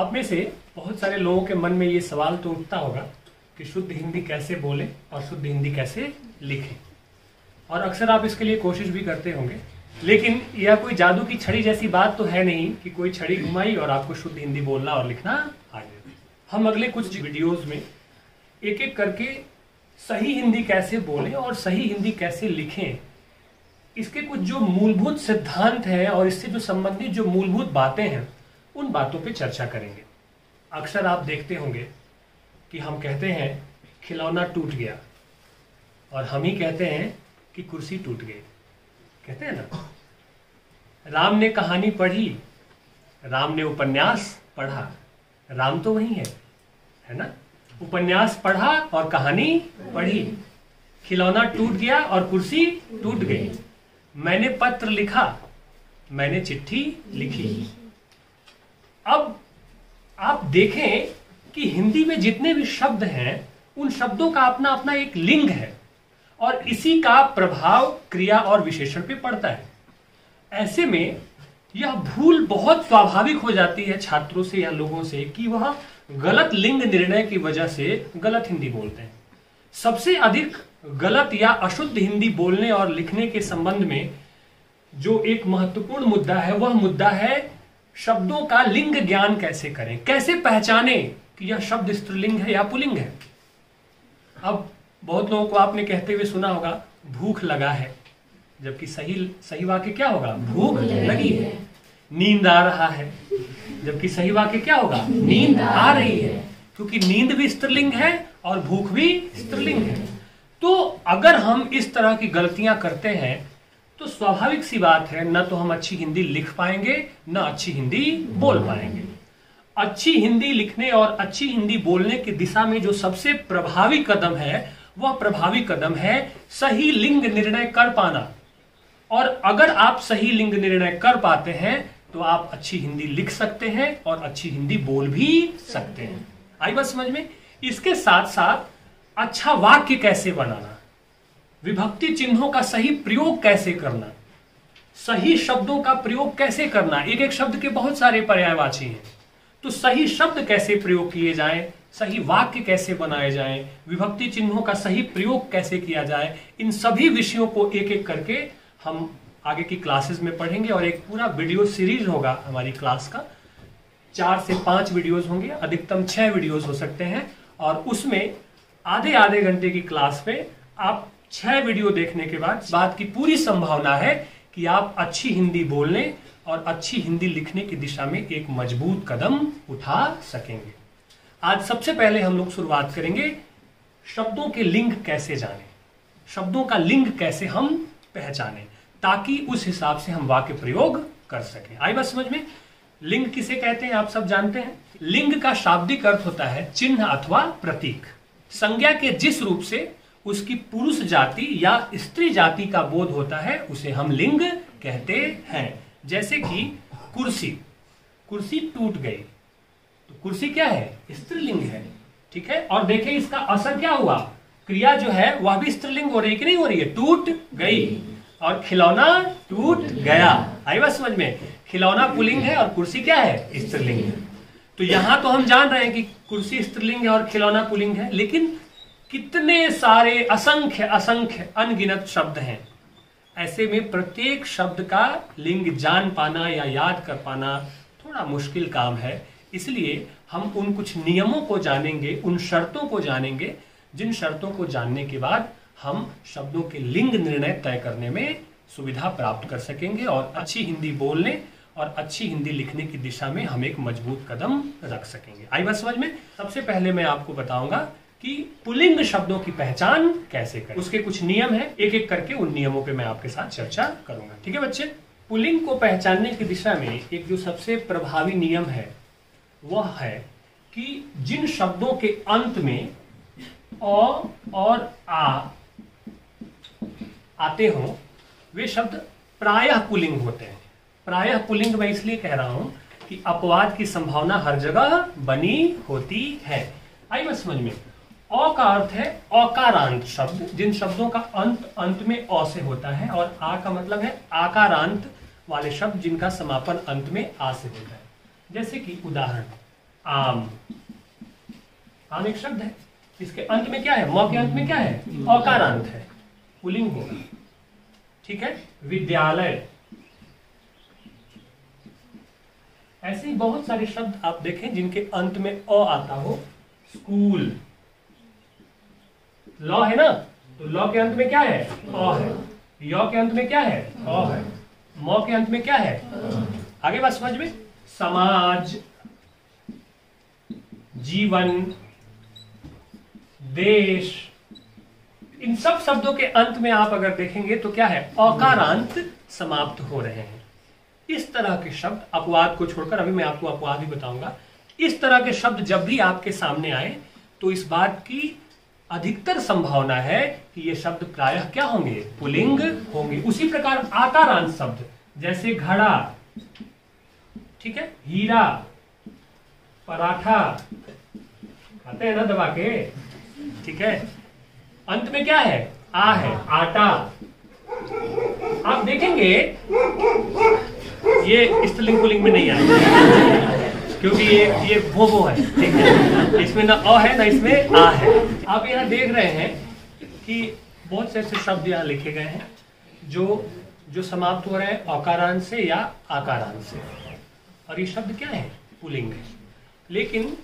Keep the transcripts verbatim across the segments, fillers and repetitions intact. आप में से बहुत सारे लोगों के मन में ये सवाल तो उठता होगा कि शुद्ध हिंदी कैसे बोलें और शुद्ध हिंदी कैसे लिखें, और अक्सर आप इसके लिए कोशिश भी करते होंगे। लेकिन यह कोई जादू की छड़ी जैसी बात तो है नहीं कि कोई छड़ी घुमाई और आपको शुद्ध हिंदी बोलना और लिखना आ जाए। हम अगले कुछ वीडियोज़ में एक एक करके सही हिंदी कैसे बोलें और सही हिंदी कैसे लिखें, इसके कुछ जो मूलभूत सिद्धांत हैं और इससे जो संबंधित जो मूलभूत बातें हैं, उन बातों पे चर्चा करेंगे। अक्सर आप देखते होंगे कि हम कहते हैं खिलौना टूट गया, और हम ही कहते हैं कि कुर्सी टूट गई। कहते हैं ना, राम ने कहानी पढ़ी, राम ने उपन्यास पढ़ा। राम तो वही है, है ना। उपन्यास पढ़ा और कहानी पढ़ी, खिलौना टूट गया और कुर्सी टूट गई। मैंने पत्र लिखा, मैंने चिट्ठी लिखी। अब आप देखें कि हिंदी में जितने भी शब्द हैं, उन शब्दों का अपना अपना एक लिंग है, और इसी का प्रभाव क्रिया और विशेषण पे पड़ता है। ऐसे में यह भूल बहुत स्वाभाविक हो जाती है छात्रों से या लोगों से कि वह गलत लिंग निर्णय की वजह से गलत हिंदी बोलते हैं। सबसे अधिक गलत या अशुद्ध हिंदी बोलने और लिखने के संबंध में जो एक महत्वपूर्ण मुद्दा है, वह मुद्दा है शब्दों का लिंग ज्ञान कैसे करें, कैसे पहचाने कि यह शब्द स्त्रीलिंग है या पुल्लिंग है। अब बहुत लोगों को आपने कहते हुए सुना होगा, भूख लगा है, जबकि सही सही वाक्य क्या होगा, भूख लगी है। नींद आ रहा है, जबकि सही वाक्य क्या होगा, नींद आ रही है, क्योंकि नींद भी स्त्रीलिंग है और भूख भी स्त्रीलिंग है। तो अगर हम इस तरह की गलतियां करते हैं तो स्वाभाविक सी बात है, ना तो हम अच्छी हिंदी लिख पाएंगे, ना अच्छी हिंदी बोल पाएंगे। अच्छी हिंदी लिखने और अच्छी हिंदी बोलने की दिशा में जो सबसे प्रभावी कदम है, वह प्रभावी कदम है सही लिंग निर्णय कर पाना। और अगर आप सही लिंग निर्णय कर पाते हैं तो आप अच्छी हिंदी लिख सकते हैं और अच्छी हिंदी बोल भी सकते हैं। आई बात समझ में। इसके साथ साथ अच्छा वाक्य कैसे बनाना, विभक्ति चिन्हों का सही प्रयोग कैसे करना, सही शब्दों का प्रयोग कैसे करना। एक एक शब्द के बहुत सारे पर्यायवाची हैं, तो सही शब्द कैसे प्रयोग किए जाएं, सही वाक्य कैसे बनाए जाएं, विभक्ति चिन्हों का सही प्रयोग कैसे किया जाए, इन सभी विषयों को एक एक करके हम आगे की क्लासेस में पढ़ेंगे। और एक पूरा वीडियो सीरीज होगा हमारी क्लास का, चार से पांच वीडियोस होंगे, अधिकतम छह वीडियोस हो सकते हैं। और उसमें आधे आधे घंटे की क्लास में आप छह वीडियो देखने के बाद बात की पूरी संभावना है कि आप अच्छी हिंदी बोलने और अच्छी हिंदी लिखने की दिशा में एक मजबूत कदम उठा सकेंगे। आज सबसे पहले हम लोग शुरुआत करेंगे शब्दों के लिंग कैसे जाने, शब्दों का लिंग कैसे हम पहचाने, ताकि उस हिसाब से हम वाक्य प्रयोग कर सकें। आई बात समझ में। लिंग किसे कहते हैं आप सब जानते हैं। लिंग का शाब्दिक अर्थ होता है चिन्ह अथवा प्रतीक। संज्ञा के जिस रूप से उसकी पुरुष जाति या स्त्री जाति का बोध होता है, उसे हम लिंग कहते हैं। जैसे कि कुर्सी, कुर्सी टूट गई, तो कुर्सी क्या है, स्त्रीलिंग है, ठीक है। और देखें इसका असर क्या हुआ, क्रिया जो है वह भी स्त्रीलिंग हो रही है कि नहीं हो रही है, टूट गई। और खिलौना टूट गया, आई बात समझ में। खिलौना पुल्लिंग है और कुर्सी क्या है, स्त्रीलिंग है। तो यहां तो हम जान रहे हैं कि कुर्सी स्त्रीलिंग है और खिलौना पुल्लिंग है, लेकिन कितने सारे असंख्य असंख्य अनगिनत शब्द हैं। ऐसे में प्रत्येक शब्द का लिंग जान पाना या याद कर पाना थोड़ा मुश्किल काम है। इसलिए हम उन कुछ नियमों को जानेंगे, उन शर्तों को जानेंगे, जिन शर्तों को जानने के बाद हम शब्दों के लिंग निर्णय तय करने में सुविधा प्राप्त कर सकेंगे और अच्छी हिंदी बोलने और अच्छी हिंदी लिखने की दिशा में हम एक मजबूत कदम रख सकेंगे। आई बात समझ में। सबसे पहले मैं आपको बताऊंगा कि पुल्लिंग शब्दों की पहचान कैसे करें, उसके कुछ नियम हैं। एक एक करके उन नियमों पे मैं आपके साथ चर्चा करूंगा, ठीक है बच्चे। पुल्लिंग को पहचानने की दिशा में एक जो सबसे प्रभावी नियम है, वह है कि जिन शब्दों के अंत में अ और आ आते हों, वे शब्द प्रायः पुल्लिंग होते हैं। प्रायः पुल्लिंग मैं इसलिए कह रहा हूं कि अपवाद की संभावना हर जगह बनी होती है। आई बात समझ में। अ का अर्थ है अकारांत शब्द, जिन शब्दों का अंत अंत में अ से होता है, और आ का मतलब है आकारांत वाले शब्द जिनका समापन अंत में आ से होता है। जैसे कि उदाहरण, आम, आम एक शब्द है, इसके अंत में क्या है, म के अंत में क्या है, अकारांत है, पुलिंग होगा। ठीक है, विद्यालय। ऐसे ही बहुत सारे शब्द आप देखें जिनके अंत में अ आता हो, स्कूल, लॉ है ना, तो लॉ के अंत में क्या है, अ है, यौ के अंत में क्या है, अ है, मौ के अंत में क्या है। आगे बात समझ में, समाज, जीवन, देश, इन सब शब्दों के अंत में आप अगर देखेंगे तो क्या है, अकारांत समाप्त हो रहे हैं। इस तरह के शब्द, अपवाद को छोड़कर, अभी मैं आपको अपवाद भी बताऊंगा, इस तरह के शब्द जब भी आपके सामने आए तो इस बात की अधिकतर संभावना है कि ये शब्द प्रायः क्या होंगे, पुल्लिंग होंगे। उसी प्रकार आकारांत शब्द जैसे घड़ा, ठीक है, हीरा, पराठा, खाते हैं ना दबा के, ठीक है, अंत में क्या है, आ है, आटा। आप देखेंगे ये स्त्रीलिंग पुल्लिंग में नहीं आएगा क्योंकि ये ये वो वो है, ठीक है, इसमें ना अ है ना इसमें आ है। आप यहाँ देख रहे हैं कि बहुत से ऐसे शब्द यहाँ लिखे गए हैं जो जो समाप्त हो रहे हैं अकारांत से या आकारांत से, और ये शब्द क्या है, पुल्लिंग है। लेकिन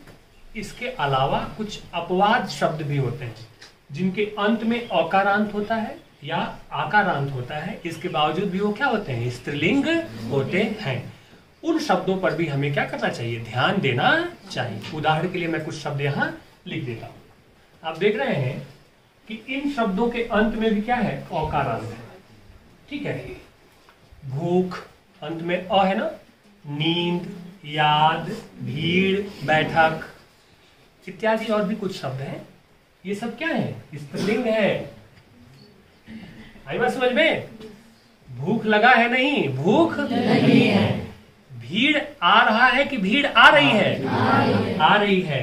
इसके अलावा कुछ अपवाद शब्द भी होते हैं जिनके अंत में अकारांत होता है या आकारांत होता है, इसके बावजूद भी वो क्या होते हैं, स्त्रीलिंग होते हैं। उन शब्दों पर भी हमें क्या करना चाहिए, ध्यान देना चाहिए। उदाहरण के लिए मैं कुछ शब्द यहाँ लिख देता हूं। आप देख रहे हैं कि इन शब्दों के अंत में भी क्या है, अकारांत है, ठीक है। भूख, अंत में अ है ना, नींद, याद, भीड़, बैठक इत्यादि और भी कुछ शब्द हैं, ये सब क्या है, स्त्रीलिंग है। आई बात समझ में, भूख लगा है नहीं, भूख नहीं है, भीड़ आ रहा है कि भीड़ आ रही है, आ रही है,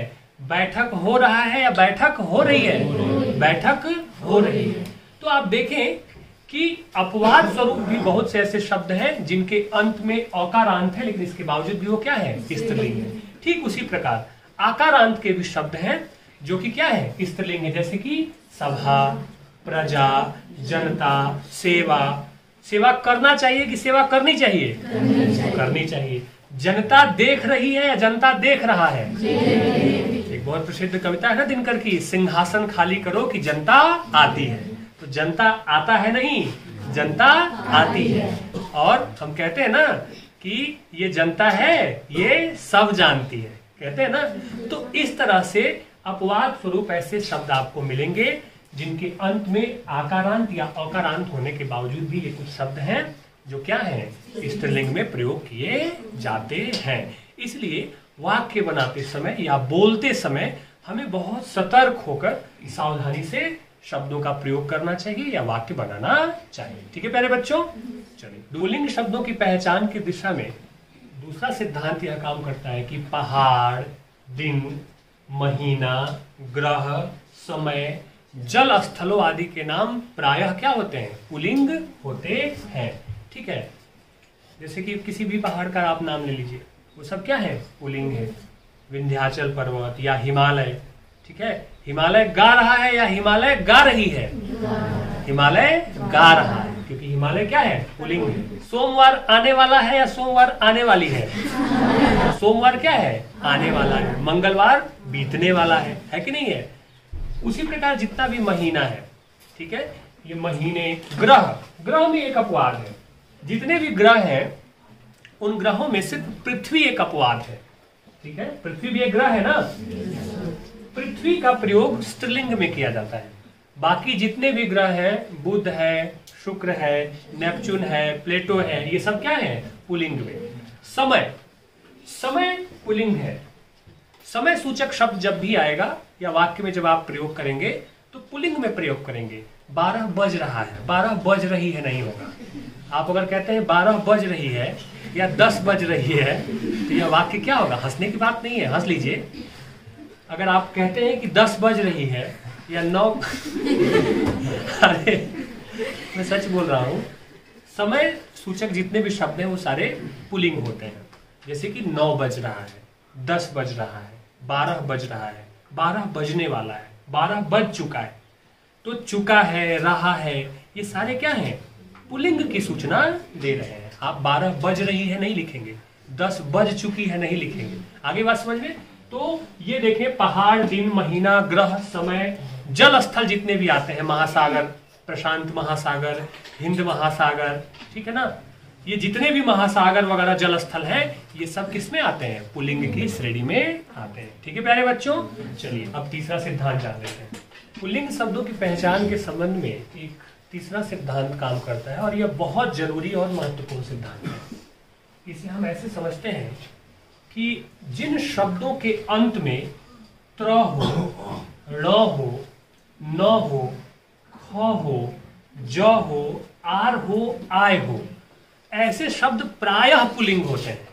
बैठक हो रहा है या बैठक हो रही है, बैठक हो रही है। तो आप देखें कि अपवाद स्वरूप भी बहुत से ऐसे शब्द हैं जिनके अंत में अकारांत है लेकिन इसके बावजूद भी वो क्या है, स्त्रीलिंग है। ठीक उसी प्रकार आकारांत के भी शब्द हैं जो कि क्या है, स्त्रीलिंग है, जैसे कि सभा, प्रजा, जनता, सेवा। सेवा करना चाहिए कि सेवा करनी चाहिए, करनी चाहिए, करनी चाहिए। जनता देख रही है या जनता देख रहा है। एक बहुत प्रसिद्ध कविता है ना दिनकर की, सिंहासन खाली करो कि जनता आती है। तो जनता आता है नहीं, जनता आती है। और हम कहते हैं ना कि ये जनता है ये सब जानती है, कहते हैं ना। तो इस तरह से अपवाद स्वरूप ऐसे शब्द आपको मिलेंगे जिनके अंत में आकारांत या अकारांत होने के बावजूद भी ये कुछ शब्द हैं जो क्या हैं, स्त्रीलिंग में प्रयोग किए जाते हैं। इसलिए वाक्य बनाते समय या बोलते समय हमें बहुत सतर्क होकर सावधानी से शब्दों का प्रयोग करना चाहिए या वाक्य बनाना चाहिए। ठीक है प्यारे बच्चों, चलिए पुल्लिंग शब्दों की पहचान की दिशा में दूसरा सिद्धांत यह काम करता है कि पहाड़, दिन, महीना, ग्रह, समय, जल स्थलों आदि के नाम प्रायः क्या होते हैं, पुल्लिंग होते हैं। ठीक है, जैसे कि किसी भी पहाड़ का आप नाम ले लीजिए, वो सब क्या है, पुल्लिंग है। विंध्याचल पर्वत या हिमालय, ठीक है, हिमालय गा रहा है या हिमालय गा रही है, हिमालय गा रहा है, क्योंकि हिमालय क्या है, पुल्लिंग है। सोमवार आने वाला है या सोमवार आने वाली है, सोमवार क्या है, आने वाला है। मंगलवार बीतने वाला है, है कि नहीं है। उसी प्रकार जितना भी महीना है, ठीक है, ये महीने, ग्रह, ग्रह में एक अपवाद है। जितने भी ग्रह हैं उन ग्रहों में सिर्फ पृथ्वी एक अपवाद है, ठीक है, पृथ्वी भी एक ग्रह है ना। पृथ्वी का प्रयोग स्त्रीलिंग में किया जाता है। बाकी जितने भी ग्रह हैं, बुध है, शुक्र है, नेपच्यून है, प्लेटो है, ये सब क्या है, पुल्लिंग में। समय, समय पुल्लिंग है। समय सूचक शब्द जब भी आएगा या वाक्य में जब आप प्रयोग करेंगे तो पुल्लिंग में प्रयोग करेंगे। बारह बज रहा है, बारह बज रही है नहीं होगा। आप अगर कहते हैं बारह बज रही है या दस बज रही है तो यह वाक्य क्या होगा, हंसने की बात नहीं है, हंस लीजिए। अगर आप कहते हैं कि दस बज रही है या नौ अरे मैं सच बोल रहा हूँ, समय सूचक जितने भी शब्द हैं वो सारे पुल्लिंग होते हैं। जैसे कि नौ बज रहा है, दस बज रहा है, बारह बज रहा है, बारह बजने वाला है, बारह बज चुका है। तो चुका है, रहा है, ये सारे क्या हैं? पुल्लिंग की सूचना दे रहे हैं। आप बारह बज रही है नहीं लिखेंगे, दस बज चुकी है नहीं लिखेंगे। आगे बात समझ में? तो ये देखें, पहाड़, दिन, महीना, ग्रह, समय, जल स्थल जितने भी आते हैं, महासागर, प्रशांत महासागर, हिंद महासागर, ठीक है ना, ये जितने भी महासागर वगैरह जल स्थल है, ये सब किसमें आते हैं? पुल्लिंग की श्रेणी में आते हैं। ठीक है प्यारे बच्चों, चलिए अब तीसरा सिद्धांत जान लेते हैं। पुल्लिंग शब्दों की पहचान के संबंध में एक तीसरा सिद्धांत काम करता है और यह बहुत जरूरी और महत्वपूर्ण सिद्धांत है। इसे हम ऐसे समझते हैं कि जिन शब्दों के अंत में त्र हो, ण हो, न हो, ख हो, ज हो, आर हो, आय हो, ऐसे शब्द प्रायः पुल्लिंग होते हैं।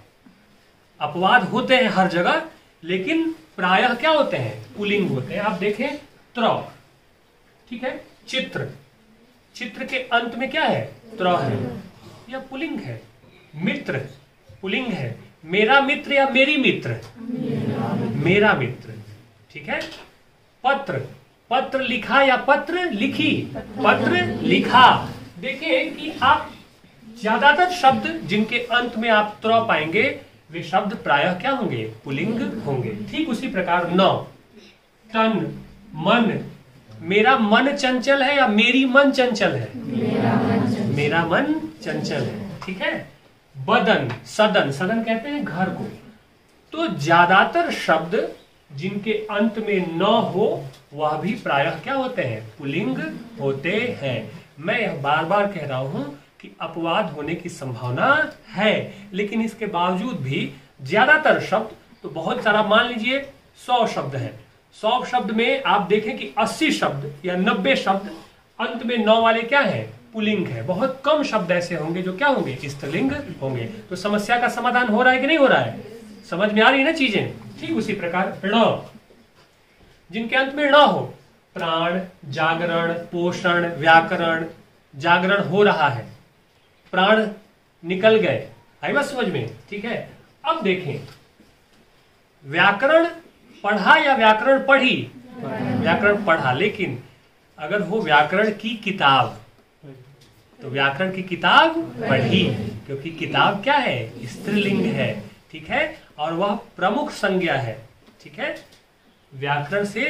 अपवाद होते हैं हर जगह, लेकिन प्रायः क्या होते हैं? पुल्लिंग होते हैं। आप देखें त्र, ठीक है, चित्र, चित्र के अंत में क्या है? त्र है, यह पुल्लिंग है। मित्र पुल्लिंग है, मेरा मित्र या मेरी मित्र, मेरा मित्र, ठीक है। पत्र, पत्र लिखा या पत्र लिखी, पत्र लिखा। देखिए कि आप ज्यादातर शब्द जिनके अंत में आप त्र पाएंगे, वे शब्द प्रायः क्या होंगे? पुल्लिंग होंगे। ठीक उसी प्रकार न, तन, मन, मेरा मन चंचल है या मेरी मन चंचल है? मेरा मन चंचल, मेरा मन चंचल है, ठीक है। बदन, सदन, सदन कहते हैं घर को। तो ज्यादातर शब्द जिनके अंत में न हो, वह भी प्रायः क्या होते हैं? पुल्लिंग होते हैं। मैं यह बार बार कह रहा हूं कि अपवाद होने की संभावना है, लेकिन इसके बावजूद भी ज्यादातर शब्द, तो बहुत सारा, मान लीजिए सौ शब्द है, सौ शब्द में आप देखें कि अस्सी शब्द या नब्बे शब्द अंत में नौ वाले क्या है? पुल्लिंग है। बहुत कम शब्द ऐसे होंगे जो क्या होंगे? स्त्रीलिंग होंगे। तो समस्या का समाधान हो रहा है कि नहीं हो रहा है? समझ में आ रही है ना चीजें? ठीक उसी प्रकार ण, जिनके अंत में ण हो, प्राण, जागरण, पोषण, व्याकरण, जागरण हो रहा है, प्राण निकल गए, आई बात समझ में? ठीक है। अब देखें, व्याकरण पढ़ा या व्याकरण पढ़ी? व्याकरण पढ़ा। लेकिन अगर हो व्याकरण की किताब, तो व्याकरण की किताब पढ़ी, क्योंकि किताब क्या है? स्त्रीलिंग है, ठीक है, और वह प्रमुख संज्ञा है, ठीक है। व्याकरण से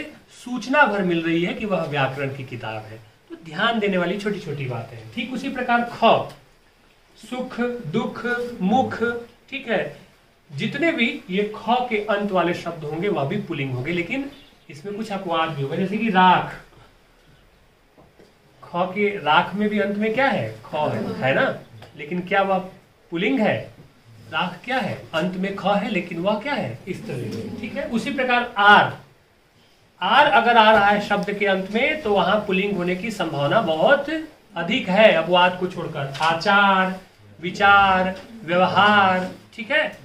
सूचना भर मिल रही है कि वह व्याकरण की किताब है। तो ध्यान देने वाली छोटी छोटी बातें हैं। ठीक उसी प्रकार ख, सुख, दुख, मुख, ठीक है, जितने भी ये ख के अंत वाले शब्द होंगे, वह भी पुल्लिंग होंगे, लेकिन इसमें कुछ अपवाद भी होगा, जैसे कि राख, ख के राख में भी अंत में क्या है? ख है, है ना, लेकिन क्या वह पुल्लिंग है? राख क्या है? अंत में ख है, लेकिन वह क्या है? स्त्रीलिंग, ठीक है। उसी प्रकार आर, आर अगर आ रहा है शब्द के अंत में, तो वहां पुल्लिंग होने की संभावना बहुत अधिक है, अपवाद को छोड़कर। आचार, विचार, व्यवहार, ठीक है।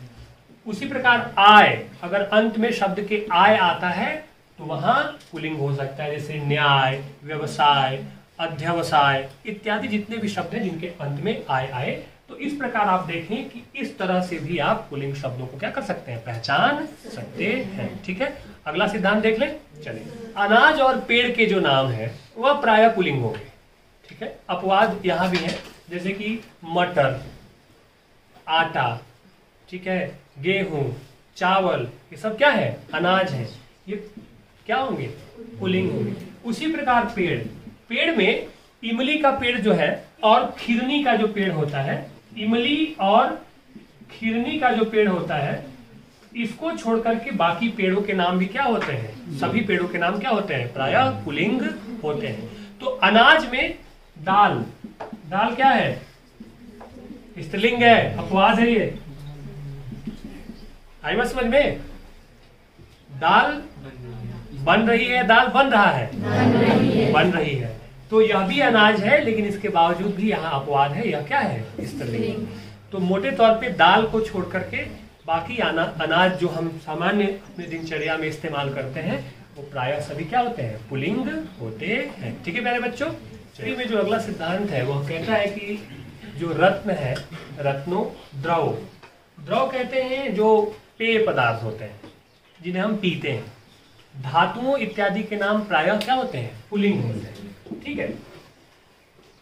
उसी प्रकार आय, अगर अंत में शब्द के आय आता है, तो वहां पुल्लिंग हो सकता है, जैसे न्याय, व्यवसाय, अध्यवसाय इत्यादि जितने भी शब्द हैं जिनके अंत में आय आए। तो इस प्रकार आप देखें कि इस तरह से भी आप पुल्लिंग शब्दों को क्या कर सकते हैं? पहचान सकते हैं, ठीक है। अगला सिद्धांत देख लें, चलिए। अनाज और पेड़ के जो नाम है, वह प्रायः पुल्लिंग होंगे, ठीक है। अपवाद यहां भी है, जैसे कि मटर, आटा, ठीक है, गेहूं, चावल, ये सब क्या है? अनाज है, ये क्या होंगे? पुल्लिंग होंगे। उसी प्रकार पेड़, पेड़ में इमली का पेड़ जो है और खीरनी का जो पेड़ होता है, इमली और खीरनी का जो पेड़ होता है, इसको छोड़कर के बाकी पेड़ों के नाम भी क्या होते हैं? सभी पेड़ों के नाम क्या होते हैं? प्रायः पुल्लिंग होते हैं। तो अनाज में दाल, दाल क्या है? स्त्रीलिंग है, अपवाद है ये, आई बात समझ में? दाल बन रही है, दाल बन रहा है, बन रही है, बन रही है। तो यह भी अनाज है, लेकिन इसके बावजूद भी यहाँ अपवाद है, यह क्या है? स्त्रीलिंग। तो मोटे तौर पे दाल को छोड़ करके बाकी आना, अनाज जो हम सामान्य अपने दिनचर्या में इस्तेमाल करते हैं, वो प्रायः सभी क्या होते हैं? पुल्लिंग होते हैं, ठीक है प्यारे बच्चों। चलिए, में जो अगला सिद्धांत है वह कहता है कि जो रत्न है, रत्नो द्रव, द्रव कहते हैं जो पेय पदार्थ होते हैं जिन्हें हम पीते हैं। धातुओं इत्यादि के नाम प्रायः क्या होते हैं? पुल्लिंग होते हैं। ठीक है,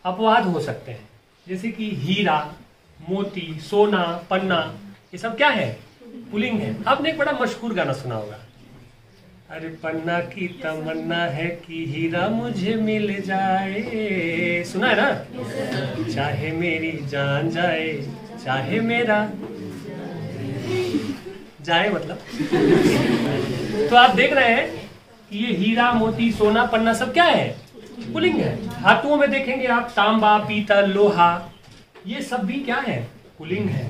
अपवाद हो सकते हैं जैसे कि हीरा, मोती, सोना, पन्ना, ये सब क्या है? पुल्लिंग है। आपने एक बड़ा मशहूर गाना सुना होगा, अरे पन्ना की तमन्ना है कि हीरा मुझे मिल जाए, सुना है ना? चाहे मेरी जान जाए चाहे मेरा जाए, मतलब तो आप देख रहे हैं कि ये हीरा, मोती, सोना, पन्ना सब क्या है? पुल्लिंग है। धातुओं में देखेंगे आप तांबा, पीतल, लोहा, ये सब भी क्या है? पुल्लिंग है।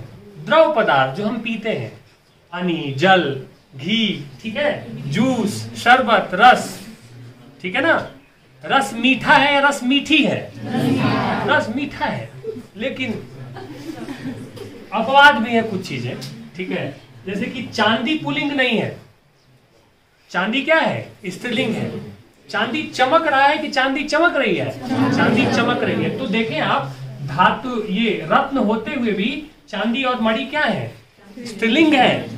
द्रव पदार्थ जो हम पीते हैं, पानी, जल, घी, ठीक है, जूस, शरबत, रस, ठीक है ना? रस मीठा है या रस मीठी है? रस मीठा है, लेकिन अपवाद भी है कुछ चीजें, ठीक है, जैसे कि चांदी पुल्लिंग नहीं है। चांदी क्या है? स्त्रीलिंग है। चांदी चमक रहा है कि चांदी चमक रही है? चांदी चमक रही है। तो देखें आप, धातु ये रत्न होते हुए भी चांदी और मणि क्या है? स्त्रीलिंग है।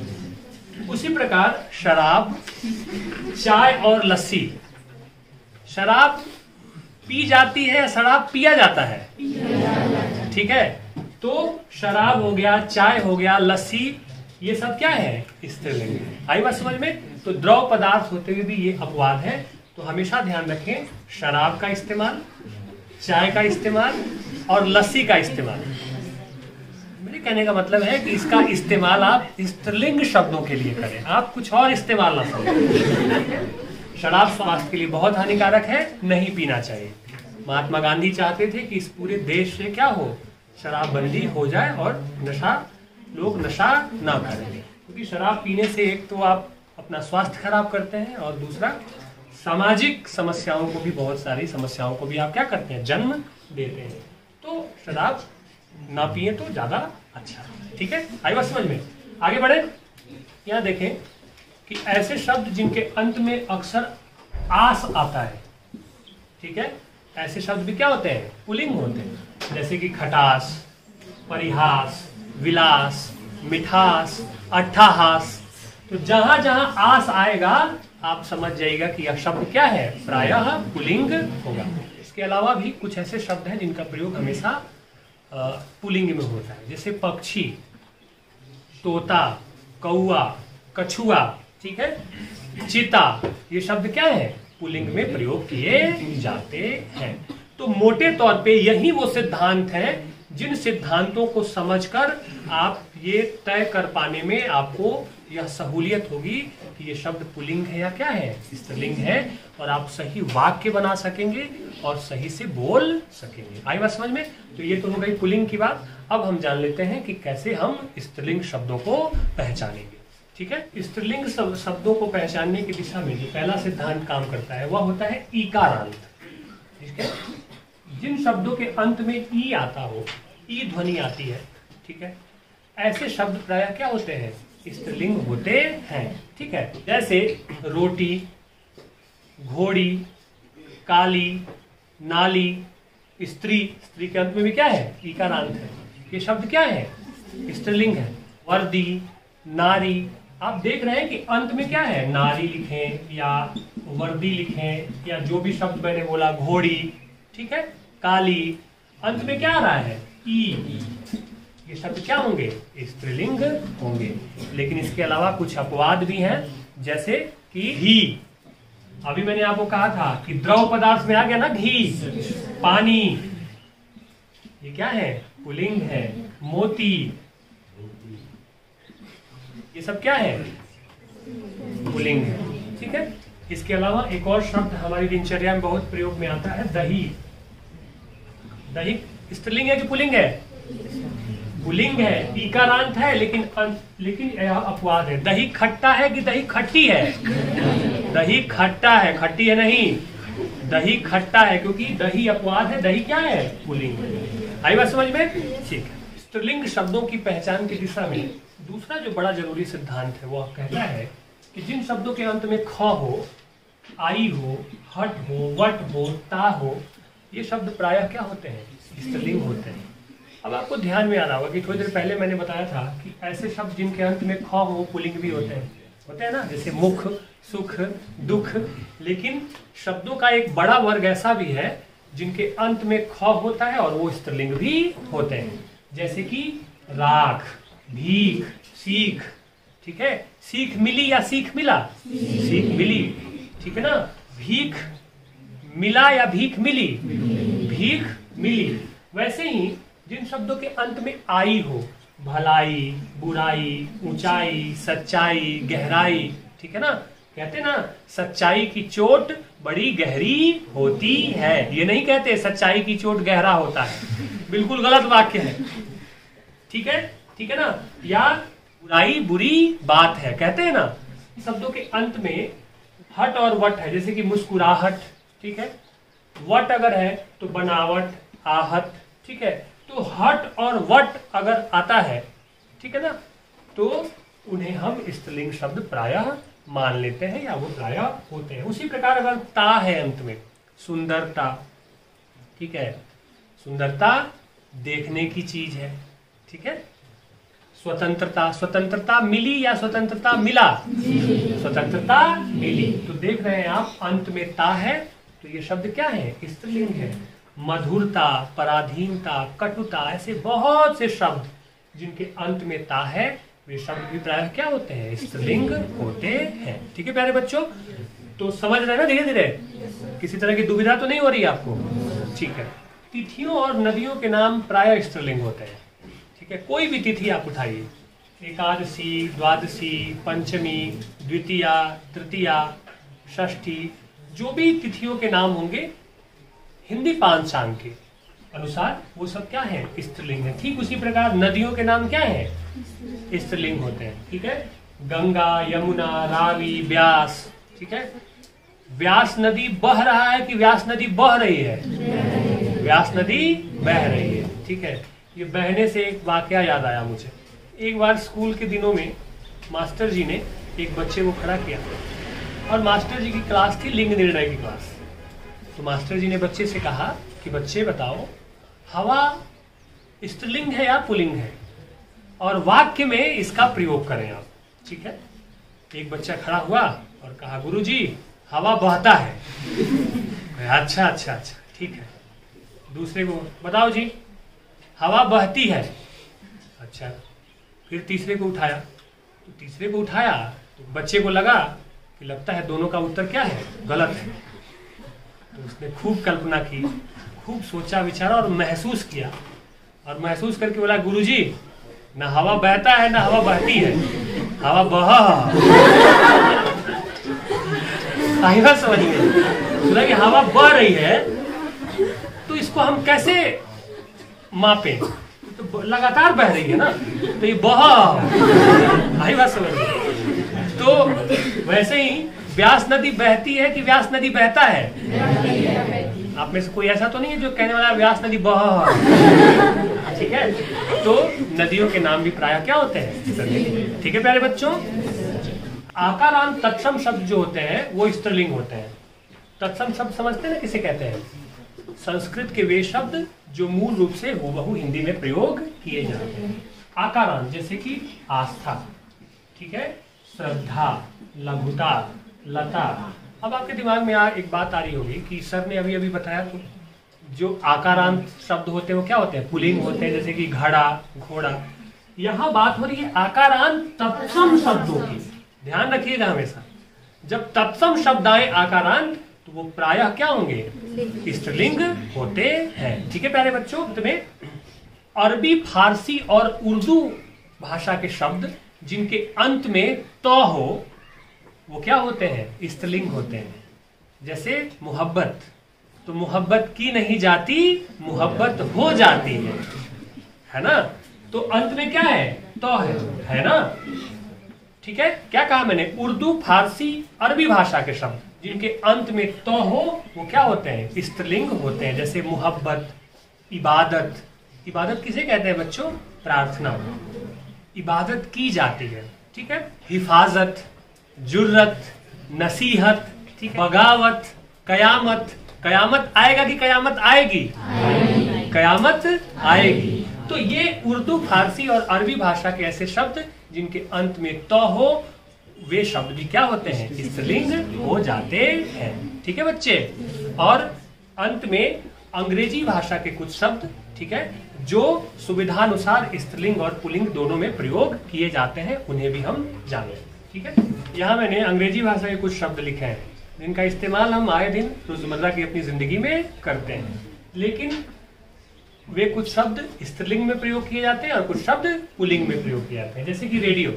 उसी प्रकार शराब, चाय और लस्सी, शराब पी जाती है या शराब पिया जाता है? ठीक है, तो शराब हो गया, चाय हो गया, लस्सी, ये सब क्या है? स्त्रीलिंग है। आई बात समझ में? तो द्रव पदार्थ होते हुए भी ये अपवाद है। तो हमेशा ध्यान रखें, शराब का इस्तेमाल, चाय का इस्तेमाल और लस्सी का इस्तेमाल, मेरे कहने का मतलब है कि इसका इस्तेमाल आप स्त्रीलिंग शब्दों के लिए करें, आप कुछ और इस्तेमाल ना करें। शराब स्वास्थ्य के लिए बहुत हानिकारक है, नहीं पीना चाहिए। महात्मा गांधी चाहते थे कि इस पूरे देश से क्या हो, शराबबंदी हो जाए और नशा, लोग नशा ना करें, क्योंकि शराब पीने से एक तो आप अपना स्वास्थ्य खराब करते हैं और दूसरा सामाजिक समस्याओं को भी, बहुत सारी समस्याओं को भी आप क्या करते हैं? जन्म देते हैं। तो शराब ना पिए तो ज्यादा अच्छा। ठीक है, आई बात समझ में? आगे बढ़े, यहाँ देखें कि ऐसे शब्द जिनके अंत में अक्सर आस आता है, ठीक है, ऐसे शब्द भी क्या होते हैं? पुल्लिंग होते हैं। जैसे कि खटास, परिहास, विलास, मिठास, अट्ठाहास। तो जहां जहां आस आएगा आप समझ जाइएगा कि यह शब्द क्या है? प्रायः पुल्लिंग होगा। इसके अलावा भी कुछ ऐसे शब्द हैं जिनका प्रयोग हमेशा पुल्लिंग में होता है, जैसे पक्षी, तोता, कौआ, कछुआ, ठीक है, चीता, ये शब्द क्या है? पुल्लिंग में प्रयोग किए जाते हैं। तो मोटे तौर पे यही वो सिद्धांत हैं जिन सिद्धांतों को समझकर आप ये तय कर पाने में आपको यह सहूलियत होगी कि ये शब्द पुल्लिंग है या क्या है? स्त्रीलिंग है, और आप सही वाक्य बना सकेंगे और सही से बोल सकेंगे। आई बात समझ में? तो ये तो हो गई पुल्लिंग की बात। अब हम जान लेते हैं कि कैसे हम स्त्रीलिंग शब्दों को पहचानेंगे। ठीक है, स्त्रीलिंग शब्दों को पहचानने की दिशा में जो पहला सिद्धांत काम करता है वह होता है इकारांत। ठीक है, जिन शब्दों के अंत में ई आता हो, ई ध्वनि आती है, ठीक है, ऐसे शब्द प्रायः क्या होते हैं? स्त्रीलिंग होते हैं। ठीक है, जैसे रोटी, घोड़ी, काली, नाली, स्त्री, स्त्री के अंत में भी क्या है? इकारांत है। ये शब्द क्या है? स्त्रीलिंग है। वर्दी, नारी, आप देख रहे हैं कि अंत में क्या है? नारी लिखें या वर्दी लिखें या जो भी शब्द मैंने बोला, घोड़ी, ठीक है, काली, अंत में क्या आ रहा है? ई, ये शब्द क्या होंगे? स्त्रीलिंग होंगे। लेकिन इसके अलावा कुछ अपवाद भी हैं, जैसे कि घी। अभी मैंने आपको कहा था कि द्रव पदार्थ में आ गया ना घी, पानी, ये क्या है? पुल्लिंग है। मोती, ये सब क्या है? पुल्लिंग है। ठीक है, इसके अलावा एक और शब्द हमारी दिनचर्या में बहुत प्रयोग में आता है, दही। दही स्त्रीलिंग है कि पुल्लिंग है? पुल्लिंग है, इकारांत है, लेकिन लेकिन यह अपवाद है। दही खट्टा है कि दही खट्टी है? दही खट्टा है, खट्टी है नहीं, दही खट्टा है, क्योंकि दही अपवाद है, दही क्या है? पुल्लिंग है। आई बात समझ में? ठीक है, स्त्रीलिंग शब्दों की पहचान की दिशा में दूसरा जो बड़ा जरूरी सिद्धांत है वह कहता है कि जिन शब्दों के अंत में ख हो, आई हो, हट हो, वट हो, ता हो, ये शब्द प्रायः क्या होते हैं? स्त्रीलिंग होते हैं। अब आपको ध्यान में याद होगा कि थोड़ी देर पहले मैंने बताया था कि ऐसे शब्द जिनके अंत में ख हो पुलिंग भी होते हैं, होते हैं ना, जैसे मुख, सुख, दुख। लेकिन शब्दों का एक बड़ा वर्ग ऐसा भी है जिनके अंत में ख होता है और वो स्त्रीलिंग भी होते हैं, जैसे कि राख, भीख, सीख। ठीक है, सीख मिली या सीख मिला, सीख मिली। ठीक है ना, भीख मिला या भीख मिली, भीख मिली। वैसे ही जिन शब्दों के अंत में आई हो, भलाई, बुराई, ऊंचाई, सच्चाई, गहराई। ठीक है ना, कहते ना सच्चाई की चोट बड़ी गहरी होती है, ये नहीं कहते सच्चाई की चोट गहरा होता है, बिल्कुल गलत वाक्य है। ठीक है, ठीक है ना, या बुराई बुरी बात है, कहते हैं ना। शब्दों के अंत में हट और वट है, जैसे कि मुस्कुराहट। ठीक है, वट अगर है तो बनावट, आहट। ठीक है, तो हट और वट अगर आता है, ठीक है ना, तो उन्हें हम स्त्रीलिंग शब्द प्रायः मान लेते हैं या वो प्रायः होते हैं। उसी प्रकार अगर ता है अंत में, सुंदरता। ठीक है, सुंदरता देखने की चीज है। ठीक है, स्वतंत्रता, स्वतंत्रता मिली या स्वतंत्रता मिला, स्वतंत्रता मिली। तो देख रहे हैं आप, अंत में ता है तो ये शब्द क्या है, स्त्रीलिंग है। मधुरता, पराधीनता, कटुता, ऐसे बहुत से शब्द जिनके अंत में ता है, वे शब्द भी प्रायः क्या होते हैं, स्त्रीलिंग होते हैं। ठीक है प्यारे बच्चों, तो समझ रहे हैं ना धीरे धीरे, किसी तरह की दुविधा तो नहीं हो रही आपको। ठीक है, तिथियों और नदियों के नाम प्रायः स्त्रीलिंग होते हैं। ठीक है, कोई भी तिथि आप उठाइए, एकादशी, द्वादशी, पंचमी, द्वितीया, तृतीया, षष्ठी, जो भी तिथियों के नाम होंगे हिंदी पांचांग के अनुसार, वो सब क्या है, स्त्रीलिंग है। ठीक उसी प्रकार नदियों के नाम क्या है, स्त्रीलिंग होते हैं। ठीक है, गंगा, यमुना, रावी, व्यास। ठीक है, व्यास नदी बह रहा है कि व्यास नदी बह रही है, व्यास नदी बह रही है। ठीक है, ये बहने से एक वाकया याद आया मुझे। एक बार स्कूल के दिनों में मास्टर जी ने एक बच्चे को खड़ा किया और मास्टर जी की क्लास थी लिंग निर्णय की क्लास। तो मास्टर जी ने बच्चे से कहा कि बच्चे बताओ, हवा स्त्रीलिंग है या पुल्लिंग है, और वाक्य में इसका प्रयोग करें आप। ठीक है, एक बच्चा खड़ा हुआ और कहा, गुरुजी हवा बहता है। अच्छा अच्छा अच्छा, ठीक है। दूसरे को, बताओ जी हवा बहती है। अच्छा, फिर तीसरे को उठाया, तो तीसरे को उठाया तो बच्चे को लगा कि लगता है दोनों का उत्तर क्या है, गलत है। तो उसने खूब कल्पना की, खूब सोचा विचारा और महसूस किया, और महसूस करके बोला, गुरुजी न हवा बहता है न हवा बहती है, हवा बहा। आई बात समझ में कि हवा बह रही है, तो इसको हम कैसे मापे, तो लगातार बह रही है ना, तो ये बहा। आई बात समझ में। तो वैसे ही व्यास नदी बहती है कि व्यास नदी बहता है, आप में से कोई ऐसा तो नहीं है जो कहने वाला व्यास नदी बह। ठीक है, तो नदियों के नाम भी प्रायः क्या होते हैं। ठीक है प्यारे बच्चों, आकारांत तत्सम शब्द जो होते हैं वो स्त्रीलिंग होते हैं। तत्सम शब्द समझते हैं ना किसे कहते हैं, संस्कृत के वे शब्द जो मूल रूप से हूबहू हिंदी में प्रयोग किए जाते हैं। आकारांत, जैसे कि आस्था, ठीक है, श्रद्धा, लघुता, लता। अब आपके दिमाग में आ, एक बात आ रही होगी कि सर ने अभी अभी बताया तो जो आकारांत शब्द होते हैं वो क्या होते हैं, पुल्लिंग होते हैं, जैसे कि घड़ा, घोड़ा। यहाँ बात हो रही है आकारांत तत्सम शब्दों की, ध्यान रखिएगा हमेशा। जब तत्सम शब्द आए आकारांत, तो वो प्रायः क्या होंगे, स्त्रीलिंग होते हैं। ठीक है प्यारे बच्चों, तुम्हें अरबी, फारसी और उर्दू भाषा के शब्द जिनके अंत में तो हो, वो क्या होते हैं, स्त्रीलिंग होते हैं। जैसे मोहब्बत, तो मोहब्बत की नहीं जाती, मोहब्बत हो जाती है, है ना। तो अंत में क्या है, तो है, है ना। ठीक है, क्या कहा मैंने, उर्दू, फारसी, अरबी भाषा के शब्द जिनके अंत में तो हो, वो क्या होते हैं, स्त्रीलिंग होते हैं। जैसे मोहब्बत, इबादत। इबादत किसे कहते हैं बच्चों, प्रार्थना, इबादत की जाती है। ठीक है, हिफाजत, जुर्रत, नसीहत, बगावत, कयामत। कयामत आएगा कि कयामत आएगी, कयामत आएगी। तो ये उर्दू, फारसी और अरबी भाषा के ऐसे शब्द जिनके अंत में तो हो, वे शब्द भी क्या होते हैं, स्त्रीलिंग हो जाते हैं। ठीक है बच्चे। और अंत में अंग्रेजी भाषा के कुछ शब्द, ठीक है, जो सुविधानुसार स्त्रीलिंग और पुल्लिंग दोनों में प्रयोग किए जाते हैं, उन्हें भी हम जाने। ठीक है, यहाँ मैंने अंग्रेजी भाषा के कुछ शब्द लिखे हैं जिनका इस्तेमाल हम आए दिन रोजमर्रा की अपनी जिंदगी में करते हैं, लेकिन वे कुछ शब्द स्त्रीलिंग में प्रयोग किए जाते हैं और कुछ शब्द पुल्लिंग में प्रयोग किए जाते हैं। जैसे कि रेडियो,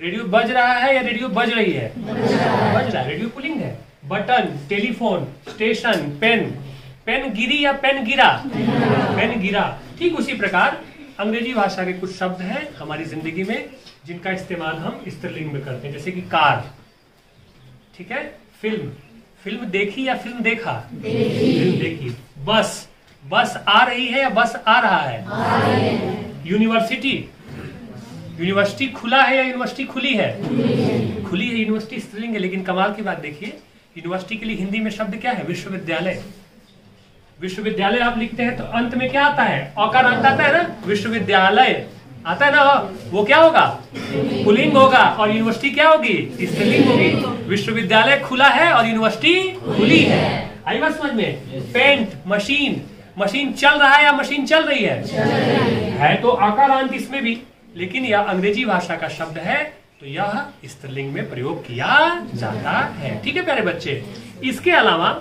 रेडियो बज रहा है या रेडियो बज रही है, बज रहा है, रेडियो पुल्लिंग है। Button, telephone, station, pen, pen गिरी या पेन गिरा, पेन गिरा। ठीक उसी प्रकार अंग्रेजी भाषा के कुछ शब्द हैं हमारी जिंदगी में जिनका इस्तेमाल हम स्त्रीलिंग में करते हैं, जैसे कि कार, ठीक है, फिल्म, फिल्म देखी या फिल्म देखा, फिल्म देखी। बस, बस आ रही है या बस आ रहा है। यूनिवर्सिटी, यूनिवर्सिटी खुला है या यूनिवर्सिटी खुली है, खुली है। यूनिवर्सिटी स्त्रीलिंग है, लेकिन कमाल की बात देखिए, यूनिवर्सिटी के लिए हिंदी में शब्द क्या है, विश्वविद्यालय। विश्वविद्यालय आप लिखते हैं तो अंत में क्या आता है, औकार अंत आता है ना, विश्वविद्यालय आता है ना, वो क्या होगा, पुल्लिंग होगा। और यूनिवर्सिटी क्या होगी, स्त्रीलिंग होगी। विश्वविद्यालय खुला है और यूनिवर्सिटी खुली है। आई बात समझ में। पेंट, मशीन, मशीन चल रहा है या मशीन चल रही है, है तो आकारांत इसमें भी, लेकिन यह अंग्रेजी भाषा का शब्द है तो यह स्त्रीलिंग में प्रयोग किया जाता है। ठीक है प्यारे बच्चे। इसके अलावा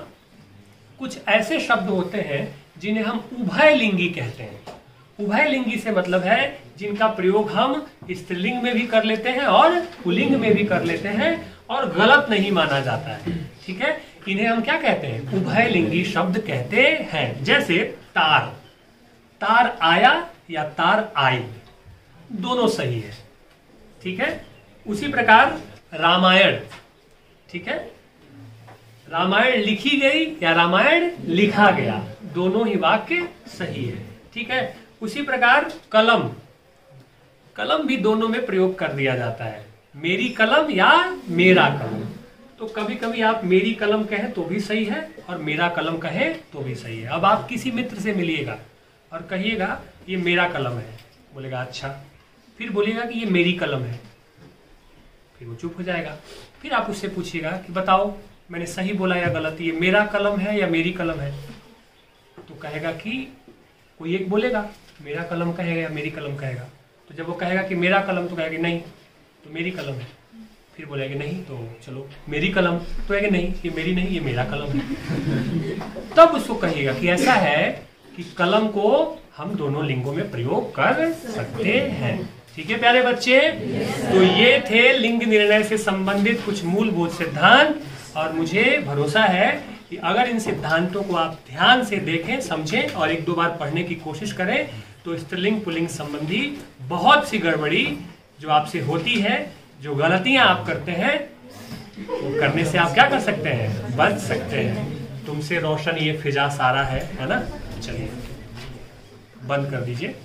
कुछ ऐसे शब्द होते हैं जिन्हें हम उभयलिंगी कहते हैं। उभयलिंगी से मतलब है जिनका प्रयोग हम स्त्रीलिंग में भी कर लेते हैं और पुल्लिंग में भी कर लेते हैं और गलत नहीं माना जाता है। ठीक है, इन्हें हम क्या कहते हैं, उभयलिंगी शब्द कहते हैं। जैसे तार, तार आया या तार आई, दोनों सही है। ठीक है, उसी प्रकार रामायण, ठीक है, रामायण लिखी गई या रामायण लिखा गया, दोनों ही वाक्य सही है। ठीक है, उसी प्रकार कलम, कलम भी दोनों में प्रयोग कर दिया जाता है, मेरी कलम या मेरा कलम। तो कभी कभी आप मेरी कलम कहें तो भी सही है और मेरा कलम कहें तो भी सही है। अब आप किसी मित्र से मिलिएगा और कहिएगा ये मेरा कलम है, बोलेगा अच्छा, फिर बोलिएगा कि ये मेरी कलम है, फिर वो चुप हो जाएगा। फिर आप उससे पूछिएगा कि बताओ मैंने सही बोला या गलत, ये मेरा कलम है या मेरी कलम है, तो कहेगा कि कोई एक बोलेगा मेरा कलम कहेगा या मेरी कलम कहेगा। तो जब वो कहेगा कि मेरा कलम तो कहेगा नहीं तो मेरी कलम है, फिर बोलेगा नहीं तो चलो मेरी कलम, तो कहेगा नहीं ये मेरी नहीं ये मेरा कलम है। तब उसको कहिएगा कि ऐसा है कि कलम को हम दोनों लिंगों में प्रयोग कर सकते हैं। ठीक है प्यारे बच्चे। तो ये थे लिंग निर्णय से संबंधित कुछ मूलभूत सिद्धांत, और मुझे भरोसा है कि अगर इन सिद्धांतों को आप ध्यान से देखें, समझें और एक दो बार पढ़ने की कोशिश करें तो स्त्रीलिंग पुल्लिंग संबंधी बहुत सी गड़बड़ी जो आपसे होती है, जो गलतियां आप करते हैं, वो करने से आप क्या कर सकते हैं, बच सकते हैं। तुमसे रोशन ये फिजा सारा है, है ना। चलिए बंद कर दीजिए।